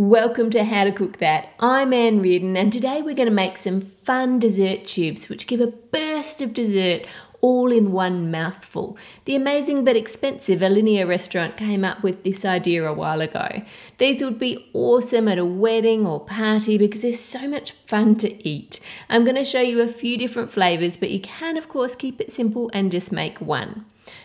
Welcome to How to Cook That. I'm Ann Reardon and today we're going to make some fun dessert tubes which give a burst of dessert all in one mouthful. The amazing but expensive Alinea restaurant came up with this idea a while ago. These would be awesome at a wedding or party because they're so much fun to eat. I'm going to show you a few different flavours, but you can of course keep it simple and just make one.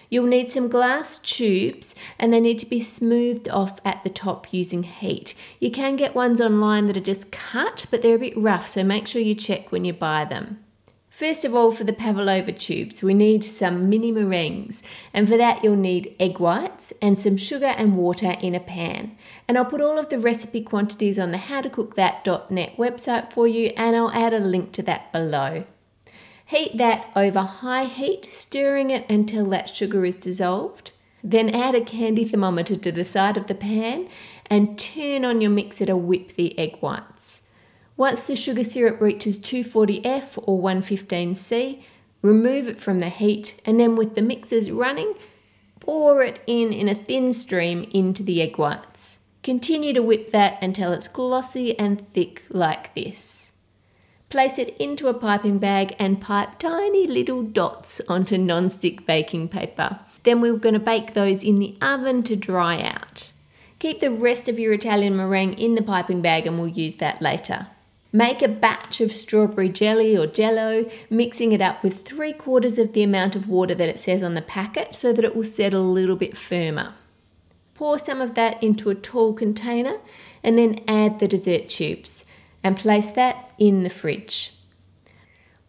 You'll need some glass tubes and they need to be smoothed off at the top using heat. You can get ones online that are just cut, but they're a bit rough, so make sure you check when you buy them. First of all, for the pavlova tubes, we need some mini meringues, and for that you'll need egg whites and some sugar and water in a pan. And I'll put all of the recipe quantities on the howtocookthat.net website for you, and I'll add a link to that below. Heat that over high heat, stirring it until that sugar is dissolved. Then add a candy thermometer to the side of the pan and turn on your mixer to whip the egg whites. Once the sugar syrup reaches 240F or 115C, remove it from the heat and then with the mixers running, pour it in a thin stream into the egg whites. Continue to whip that until it's glossy and thick like this. Place it into a piping bag and pipe tiny little dots onto non-stick baking paper. Then we're going to bake those in the oven to dry out. Keep the rest of your Italian meringue in the piping bag and we'll use that later. Make a batch of strawberry jelly or jello, mixing it up with 3/4 of the amount of water that it says on the packet so that it will settle a little bit firmer. Pour some of that into a tall container and then add the dessert tubes and place that in the fridge.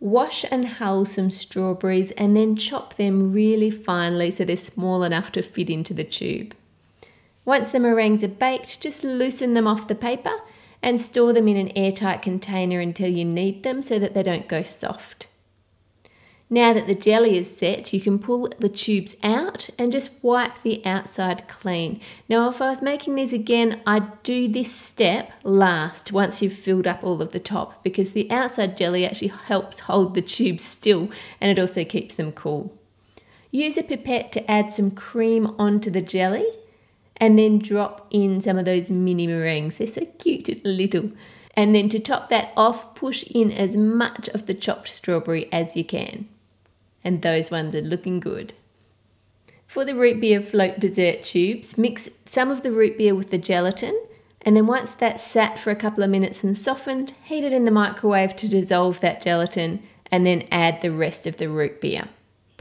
Wash and hull some strawberries and then chop them really finely so they're small enough to fit into the tube. Once the meringues are baked, just loosen them off the paper and store them in an airtight container until you need them so that they don't go soft. Now that the jelly is set, you can pull the tubes out and just wipe the outside clean. Now, if I was making these again, I'd do this step last once you've filled up all of the top because the outside jelly actually helps hold the tubes still and it also keeps them cool. Use a pipette to add some cream onto the jelly and then drop in some of those mini meringues. They're so cute and little. And then to top that off, push in as much of the chopped strawberry as you can. And those ones are looking good. For the root beer float dessert tubes, mix some of the root beer with the gelatin. And then once that's sat for a couple of minutes and softened, heat it in the microwave to dissolve that gelatin and then add the rest of the root beer.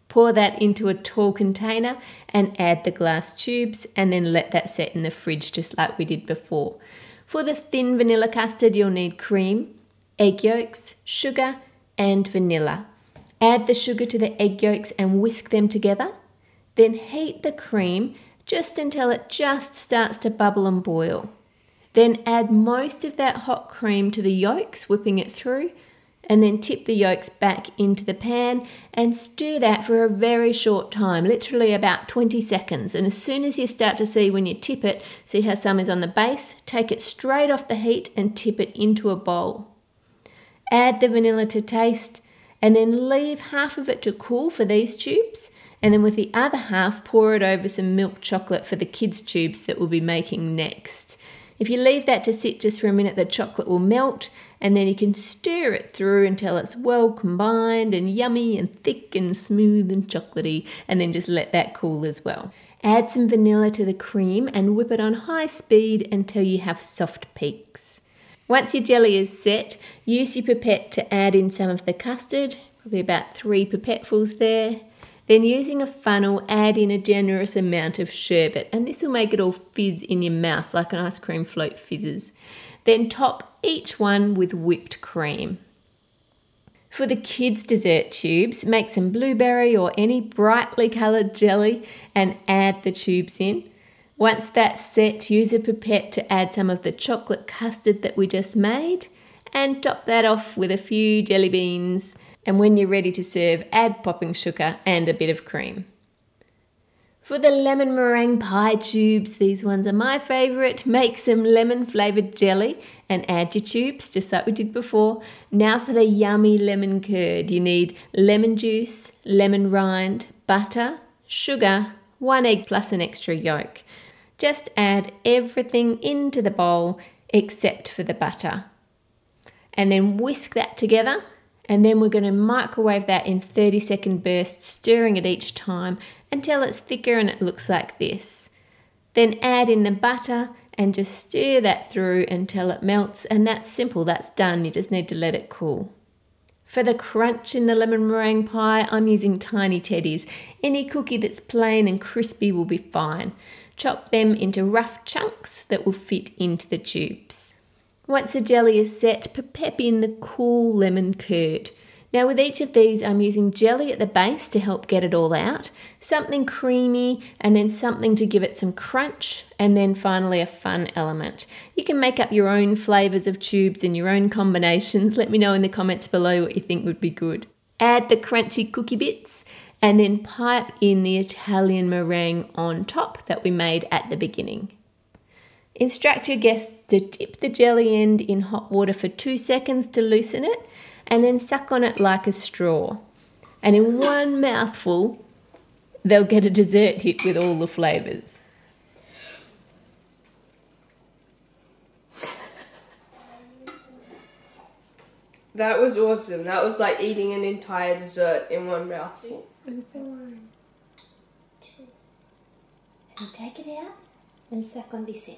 Pour that into a tall container and add the glass tubes and then let that set in the fridge just like we did before. For the thin vanilla custard, you'll need cream, egg yolks, sugar and vanilla. Add the sugar to the egg yolks and whisk them together. Then heat the cream just until it just starts to bubble and boil. Then add most of that hot cream to the yolks, whipping it through. And then tip the yolks back into the pan and stir that for a very short time, literally about 20 seconds. And as soon as you start to see when you tip it, see how some is on the base, take it straight off the heat and tip it into a bowl. Add the vanilla to taste and then leave half of it to cool for these tubes. And then with the other half, pour it over some milk chocolate for the kids' tubes that we'll be making next. If you leave that to sit just for a minute, the chocolate will melt and then you can stir it through until it's well combined and yummy and thick and smooth and chocolatey, and then just let that cool as well. Add some vanilla to the cream and whip it on high speed until you have soft peaks. Once your jelly is set, use your pipette to add in some of the custard, probably about 3 pipettefuls there. Then using a funnel, add in a generous amount of sherbet and this will make it all fizz in your mouth like an ice cream float fizzes. Then top each one with whipped cream. For the kids' dessert tubes, make some blueberry or any brightly coloured jelly and add the tubes in. Once that's set, use a pipette to add some of the chocolate custard that we just made and top that off with a few jelly beans. And when you're ready to serve, add popping sugar and a bit of cream. For the lemon meringue pie tubes, these ones are my favourite. Make some lemon flavoured jelly and add your tubes, just like we did before. Now for the yummy lemon curd, you need lemon juice, lemon rind, butter, sugar, 1 egg plus an extra yolk. Just add everything into the bowl, except for the butter. And then whisk that together, and then we're going to microwave that in 30-second bursts, stirring it each time until it's thicker and it looks like this. Then add in the butter and just stir that through until it melts, and that's simple, that's done, you just need to let it cool. For the crunch in the lemon meringue pie, I'm using tiny teddies. Any cookie that's plain and crispy will be fine. Chop them into rough chunks that will fit into the tubes. Once the jelly is set, pep in the cool lemon curd. Now with each of these, I'm using jelly at the base to help get it all out, something creamy, and then something to give it some crunch, and then finally a fun element. You can make up your own flavours of tubes and your own combinations. Let me know in the comments below what you think would be good. Add the crunchy cookie bits and then pipe in the Italian meringue on top that we made at the beginning. Instruct your guests to dip the jelly end in hot water for 2 seconds to loosen it, and then suck on it like a straw. And in one mouthful, they'll get a dessert hit with all the flavours. That was awesome. That was like eating an entire dessert in one mouthful. One, two. And take it out and suck on this end.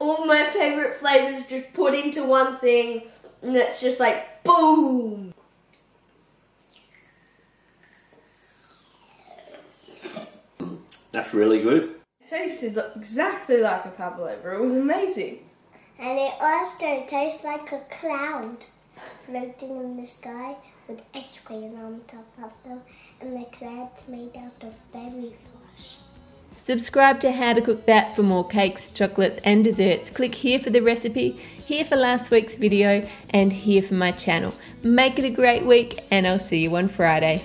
All my favourite flavours just put into one thing, and it's just like boom! That's really good. It tasted exactly like a pavlova. It was amazing. And it also tastes like a cloud floating in the sky with ice cream on top of them, and the cloud's made out of berry flesh. Subscribe to How to Cook That for more cakes, chocolates and desserts. Click here for the recipe, here for last week's video, and here for my channel. Make it a great week, and I'll see you on Friday.